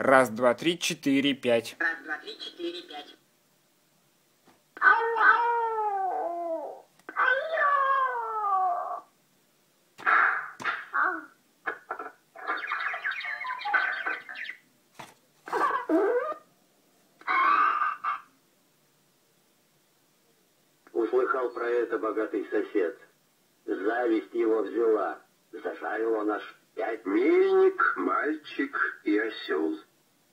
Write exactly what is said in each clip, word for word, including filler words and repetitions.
Раз, два, три, четыре, пять. Раз, два, три, четыре, пять. Услыхал про это богатый сосед. Зависть его взяла. Зажарил он аж пять. Мельник, мальчик и осел.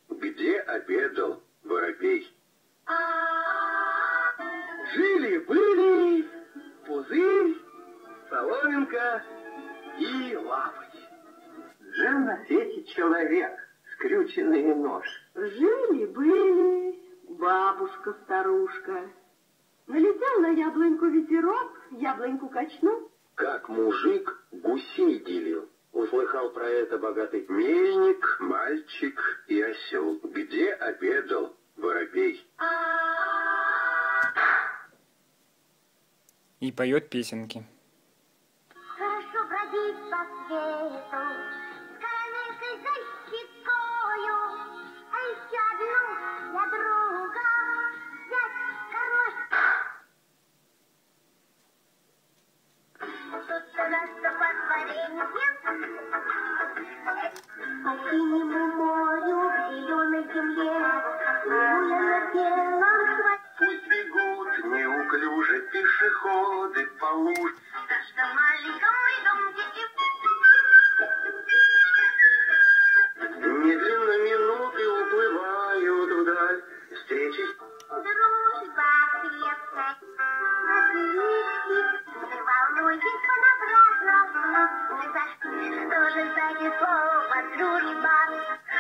Где обедал воробей? Жили-были пузырь, соломинка и лапоть. Жил на свете человек, скрюченный нож. Жили-были бабушка-старушка. Налетел на яблоньку ветерок, яблоньку качнул. Как мужик гусей делил. Услыхал про это богатый мельник, мальчик и осел. Где обедал воробей? И поет песенки. Хорошо бродить по свету, с коронкой за щекою, а еще одну для друга взять хорошо. Тут у нас подворение, по синему морю, зеленой земле, гуля на белом хвосте. Пусть бегут неуклюже пешеходы по луже. В каждом маленьком придумке медленно минуты уплывают вдаль. Встречи. Дружба крепкая, отличный. Не волнуйтесь понапрасну, мы за что же сзади слова дружба.